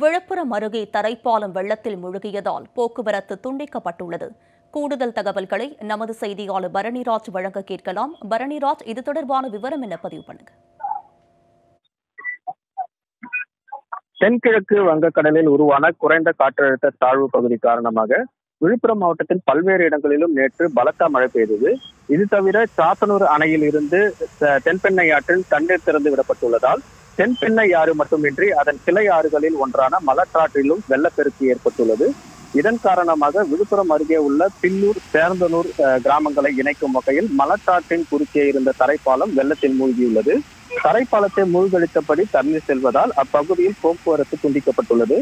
விழுப்புரம் அருகே தரைப்பாலம் வெள்ளத்தில் முழுகியதால் போக்குவரத்து துண்டிக்கப்பட்டுள்ளது. கூடுதல் தகவல்களை நமது செய்தியாளர் பரணிராஜ் வழங்க கேட்கலாம். பரணிராஜ், இது தொடர்பான விவரம் என்ன பதிவு பண்ணுங்க. தென்கிழக்கு வங்கக்கடலில் உருவான குறைந்த காற்றழுத்த தாழ்வு பகுதி காரணமாக விழுப்புரம் மாவட்டத்தில் பல்வேறு இடங்களிலும் நேற்று பலத்த மழை பெய்தது. இது தவிர சாத்தனூர் அணையில் இருந்து தென்பெண்ணை ஆற்றில் தண்ணீர் திறந்து விடப்பட்டுள்ளதால் தென்பெண்ணை ஆறு மட்டுமின்றி அதன் கிளை ஆறுகளில் ஒன்றான மலற்றாற்றிலும் வெள்ளப்பெருக்கு ஏற்பட்டுள்ளது. இதன் காரணமாக விழுப்புரம் அருகே உள்ள பில்லூர் சேர்ந்தனூர் கிராமங்களை இணைக்கும் வகையில் மலற்றாற்றின் குறுக்கே இருந்த தரைப்பாலம் வெள்ளத்தில் மூழ்கியுள்ளது. தரைப்பாலத்தை மூழ்கடித்தபடி தண்ணீர் செல்வதால் அப்பகுதியில் போக்குவரத்து துண்டிக்கப்பட்டுள்ளது.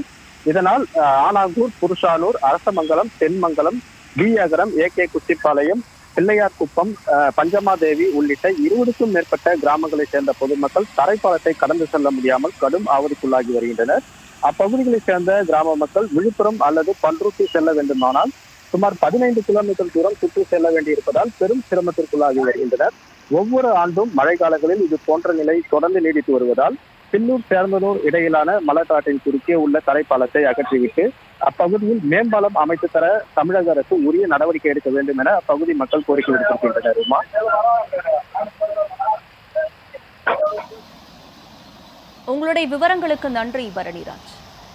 இதனால் ஆனாகூர், புருஷானூர், அரசமங்கலம், தென்மங்கலம், பி அகரம், ஏகே குச்சிப்பாளையம், பிள்ளையார்குப்பம், பஞ்சமாதேவி உள்ளிட்ட 20க்கும் மேற்பட்ட கிராமங்களை சேர்ந்த பொதுமக்கள் தரைப்பாலத்தை கடந்து செல்ல முடியாமல் கடும் அவதிக்குள்ளாகி வருகின்றனர். அப்பகுதிகளை சேர்ந்த கிராம மக்கள் விழுப்புரம் அல்லது பன்ருத்தி செல்ல வேண்டுமானால் சுமார் 15 கிலோமீட்டர் தூரம் சுற்றி செல்ல வேண்டியிருப்பதால் பெரும் சிரமத்திற்குள்ளாகி வருகின்றனர். ஒவ்வொரு ஆண்டும் மழை காலங்களில் இது போன்ற நிலை தொடர்ந்து நீடித்து வருவதால் பில்லூர் சேர்ந்தனூர் இடையிலான மலக்காட்டின் குறுக்கே உள்ள தரைப்பாலத்தை அகற்றிவிட்டு அப்பகுதியில் மேம்பாலம் அமைத்து தர தமிழக அரசு உரிய நடவடிக்கை எடுக்க வேண்டும் என அப்பகுதி மக்கள் கோரிக்கை விடுத்திருக்கின்றனர். உங்களுடைய விவரங்களுக்கு நன்றி பரணிராஜ்.